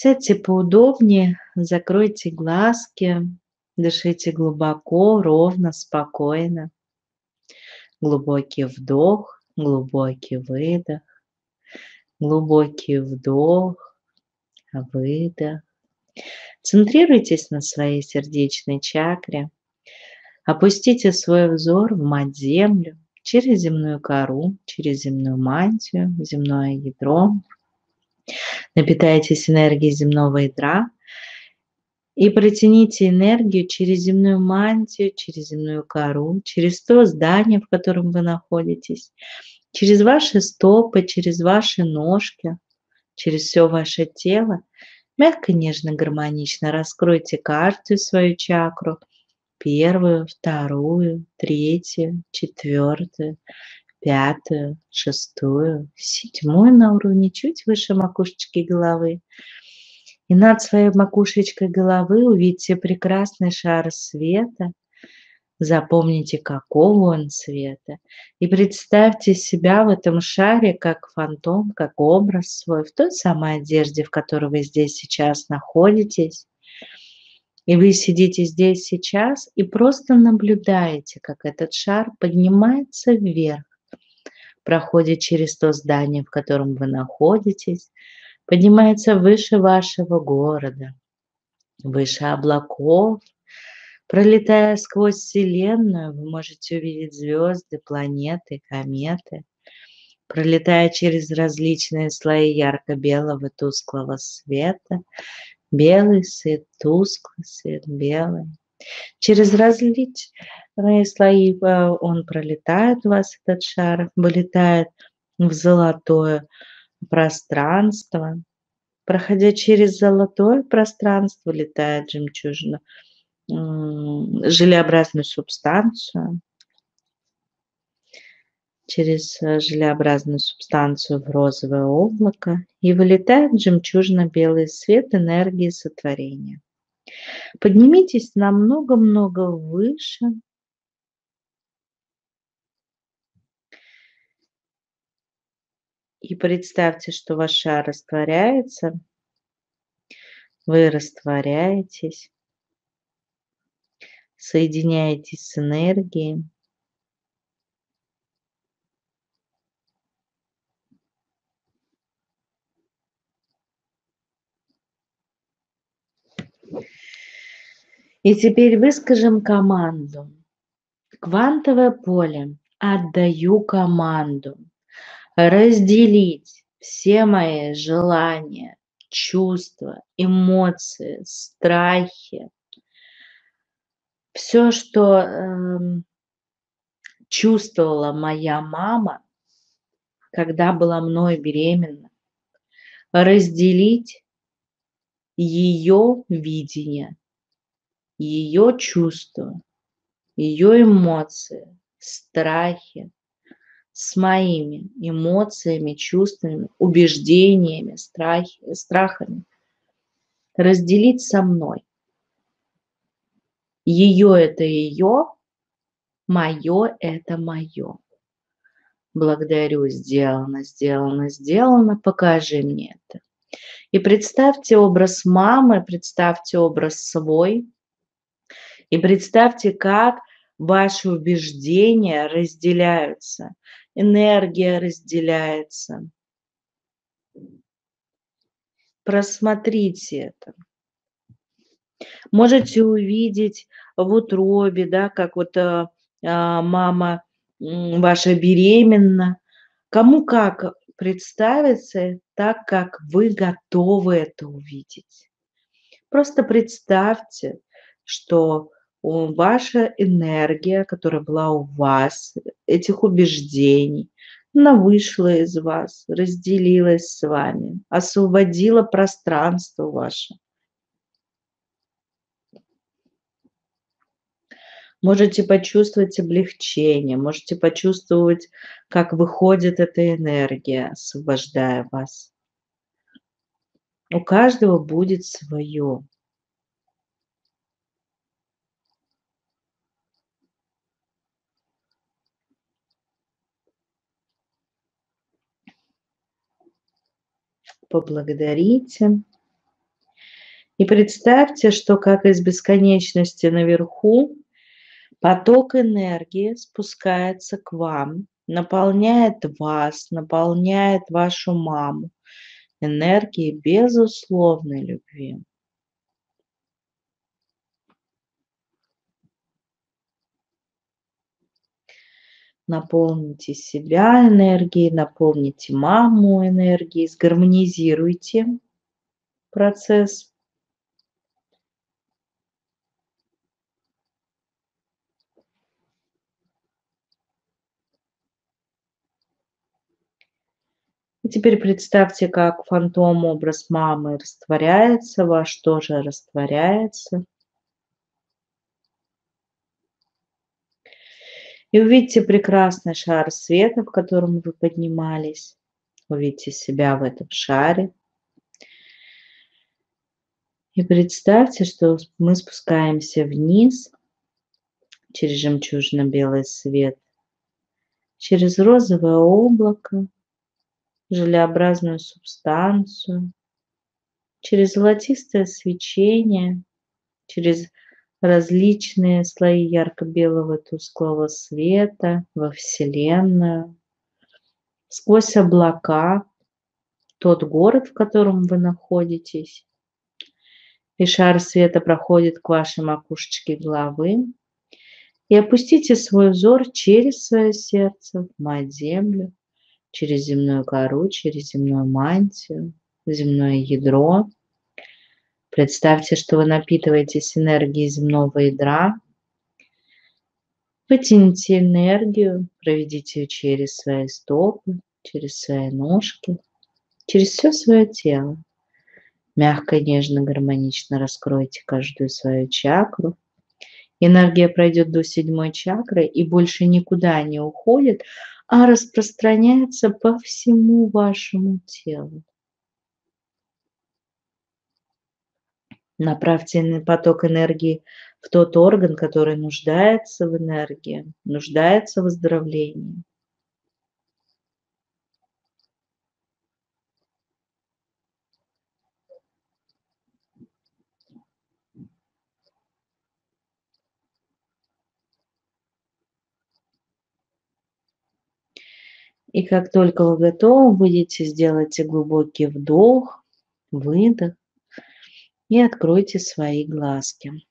Сядьте поудобнее, закройте глазки, дышите глубоко, ровно, спокойно. Глубокий вдох, глубокий выдох, глубокий вдох, выдох. Центрируйтесь на своей сердечной чакре. Опустите свой взор в мать-землю, через земную кору, через земную мантию, земное ядро. Напитайтесь энергией земного ядра и протяните энергию через земную мантию, через земную кору, через то здание, в котором вы находитесь, через ваши стопы, через ваши ножки, через все ваше тело. Мягко, нежно, гармонично раскройте каждую свою чакру. Первую, вторую, третью, четвертую, пятую, шестую, седьмую на уровне чуть выше макушечки головы. И над своей макушечкой головы увидите прекрасный шар света. Запомните, какого он цвета. И представьте себя в этом шаре как фантом, как образ свой, в той самой одежде, в которой вы здесь сейчас находитесь. И вы сидите здесь сейчас и просто наблюдаете, как этот шар поднимается вверх, проходит через то здание, в котором вы находитесь, поднимается выше вашего города, выше облаков. Пролетая сквозь Вселенную, вы можете увидеть звезды, планеты, кометы. Пролетая через различные слои ярко-белого тусклого света, белый свет, тусклый свет, белый. Через различные слои он пролетает у вас, этот шар, вылетает в золотое пространство. Проходя через золотое пространство, летает жемчужина, желеобразную субстанцию. Через желеобразную субстанцию в розовое облако и вылетает жемчужно-белый свет энергии сотворения. Поднимитесь намного-много выше. И представьте, что ваш шар растворяется. Вы растворяетесь. Соединяетесь с энергией. И теперь выскажем команду. Квантовое поле. Отдаю команду. Разделить все мои желания, чувства, эмоции, страхи. Все, что чувствовала моя мама, когда была мной беременна, разделить ее видение, ее чувства, ее эмоции, страхи с моими эмоциями, чувствами, убеждениями, страхами, разделить со мной. Ее – это ее, мое – это мое. Благодарю, сделано, сделано, сделано, покажи мне это. И представьте образ мамы, представьте образ свой. И представьте, как ваши убеждения разделяются, энергия разделяется. Просмотрите это. Можете увидеть в утробе, да, как вот мама ваша беременна. Кому как представится, так как вы готовы это увидеть. Просто представьте, что ваша энергия, которая была у вас, этих убеждений, она вышла из вас, разделилась с вами, освободила пространство ваше. Можете почувствовать облегчение, можете почувствовать, как выходит эта энергия, освобождая вас. У каждого будет свое. Поблагодарите И представьте, что как из бесконечности наверху поток энергии спускается к вам, наполняет вас, наполняет вашу маму энергией безусловной любви. Наполните себя энергией, наполните маму энергией, сгармонизируйте процесс. И теперь представьте, как фантом образ мамы растворяется, ваш тоже растворяется. И увидите прекрасный шар света, в котором вы поднимались. Увидите себя в этом шаре. И представьте, что мы спускаемся вниз через жемчужно-белый свет, через розовое облако, желеобразную субстанцию, через золотистое свечение, через различные слои ярко-белого тусклого света во Вселенную, сквозь облака, тот город, в котором вы находитесь. И шар света проходит к вашей макушечке головы. И опустите свой взор через свое сердце, в мать землю, через земную кору, через земную мантию, земное ядро. Представьте, что вы напитываетесь энергией земного ядра. Вытяните энергию, проведите ее через свои стопы, через свои ножки, через все свое тело. Мягко, нежно, гармонично раскройте каждую свою чакру. Энергия пройдет до седьмой чакры и больше никуда не уходит, а распространяется по всему вашему телу. Направьте поток энергии в тот орган, который нуждается в энергии, нуждается в оздоровлении. И как только вы готовы будете, сделайте глубокий вдох, выдох и откройте свои глазки.